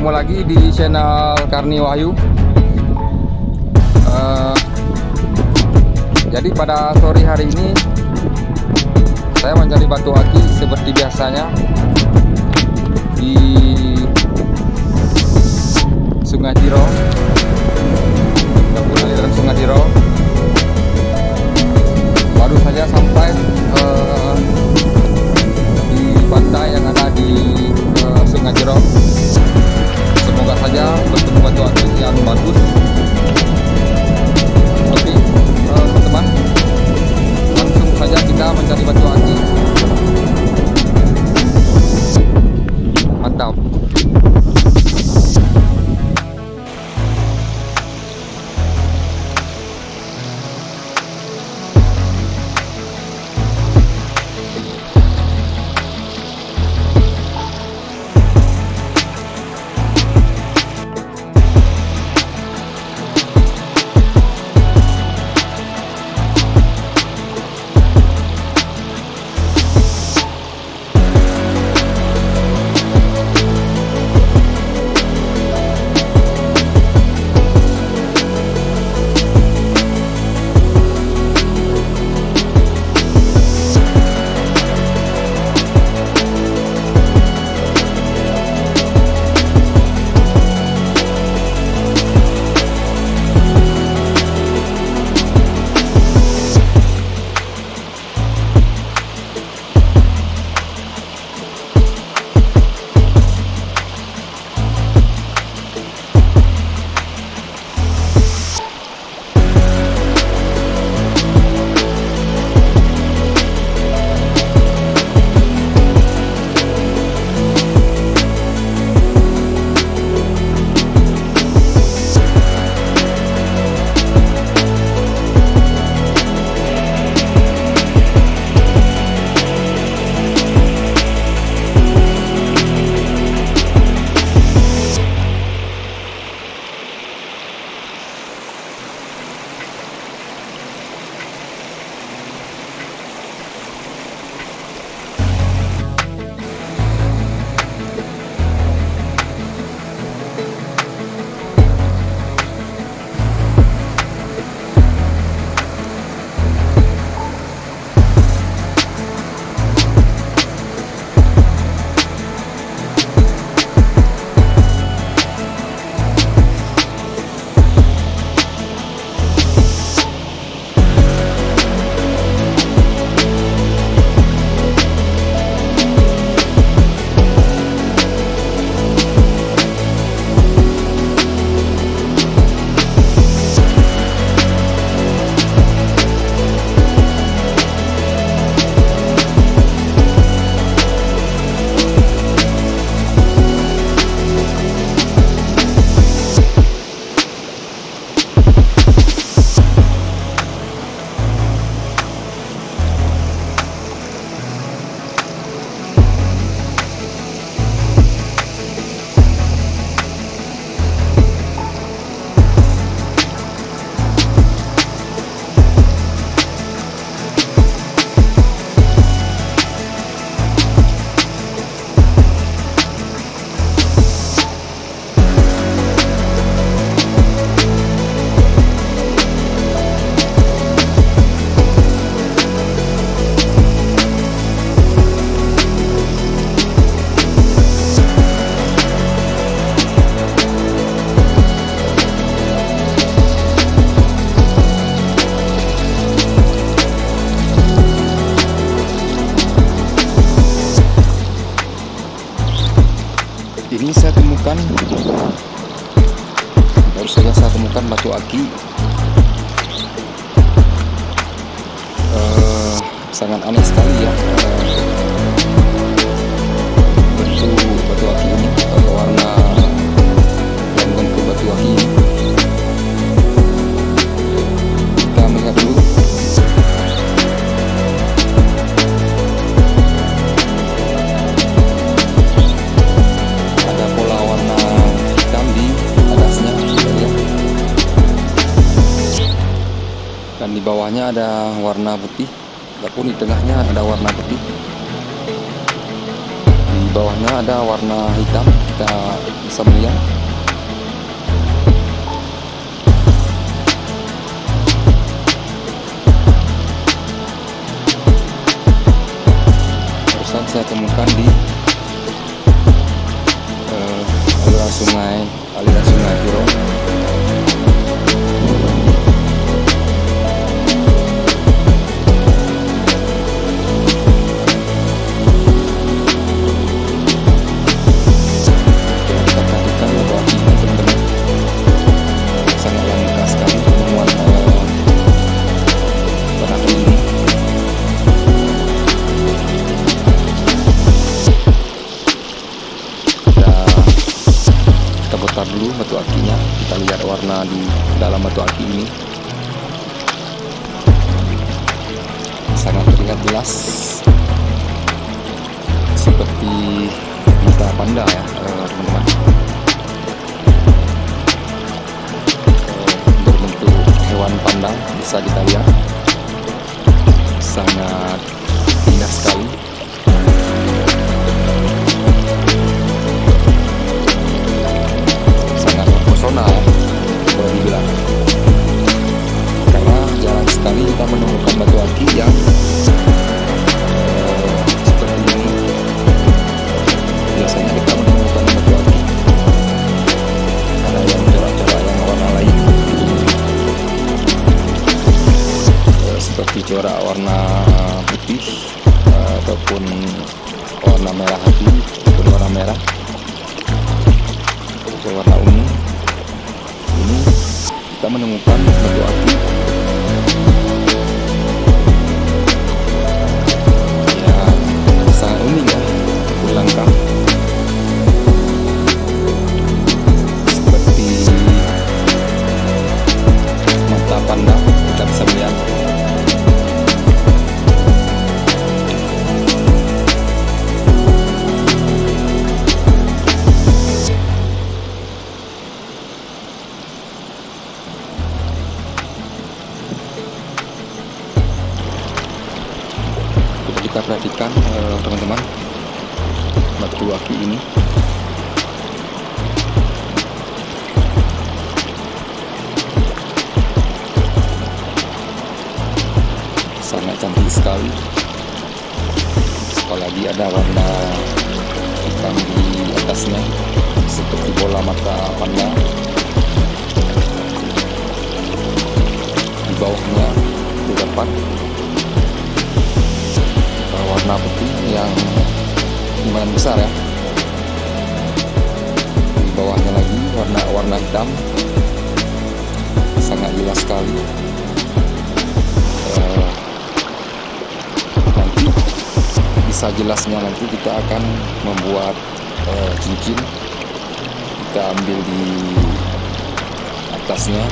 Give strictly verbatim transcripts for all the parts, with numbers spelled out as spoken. Ketemu lagi di channel Karni Wahyu. uh, Jadi pada sore hari ini saya mencari batu aki seperti biasanya di Sungai Jiro, kampung aliran Sungai Tiro. Baru saja sampai uh, di pantai yang ada di uh, Sungai Jiro. Semoga saja bertemu batu aki yang bagus. Oke, uh, teman-teman, langsung saja kita mencari batu aki. Mantap. Ini saya temukan, baru saja saya temukan batu aki uh, sangat aneh sekali ya. Uh, bentuk batu aki ini, uh, warna dan bentuk batu aki ini. Kita melihat dulu. Dan di bawahnya ada warna putih, ataupun di tengahnya ada warna putih. Di bawahnya ada warna hitam, kita bisa melihat. Barusan saya temukan di eh, aliran sungai aliran sungai Piro. Dulu batu akinya, kita lihat warna di dalam batu aki ini sangat terlihat jelas seperti mata panda ya teman-teman, berbentuk hewan panda, bisa kita lihat sangat indah sekali. Kita menemukan batu aki yang eh, seperti ini. Biasanya kita menemukan batu aki ada yang corak-corak yang warna lain, eh, seperti corak warna putih eh, ataupun warna merah hati ataupun warna merah ataupun warna ungu. Ini kita menemukan batu aki kita perhatikan teman-teman, eh, batu aki ini sangat cantik sekali, apalagi ada warna hitam di atasnya seperti bola mata panda. Di bawahnya terdapat warna putih yang lumayan besar ya. Di bawahnya lagi warna-warna hitam, sangat jelas sekali. Uh, nanti bisa jelasnya nanti kita akan membuat uh, cincin, kita ambil di atasnya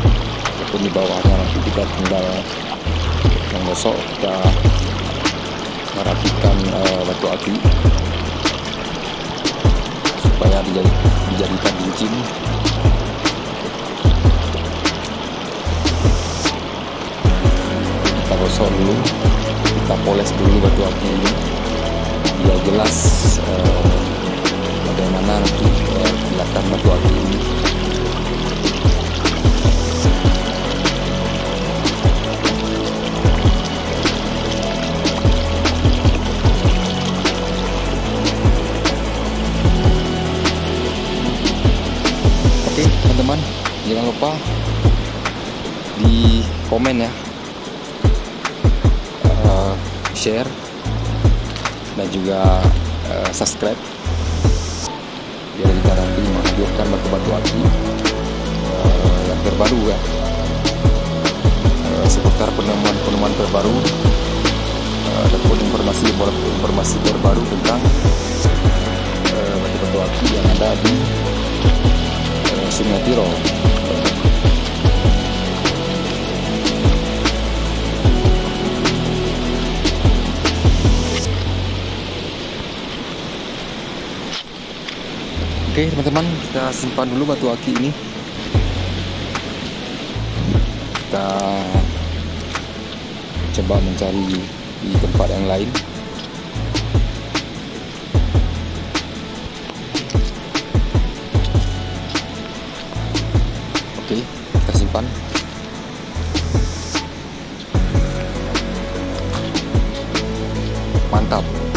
ataupun di bawahnya, nanti kita tinggal menggosok, kita merapikan uh, batu aki supaya dijadikan cincin. Kita gosok dulu, kita poles dulu batu aki ini biar jelas uh, bagaimana nanti uh, kelihatan batu aki ini. Teman-teman, jangan lupa di komen ya, uh, share dan juga uh, subscribe biar kita nanti menghadirkan batu-batu aki uh, yang terbaru ya, uh, seputar penemuan-penemuan terbaru uh, ataupun informasi-informasi terbaru tentang uh, batu-batu aki yang ada di Sungai Tiro. Oke teman-teman, kita simpan dulu batu aki ini, kita coba mencari di tempat yang lain. Oke, tersimpan. Mantap.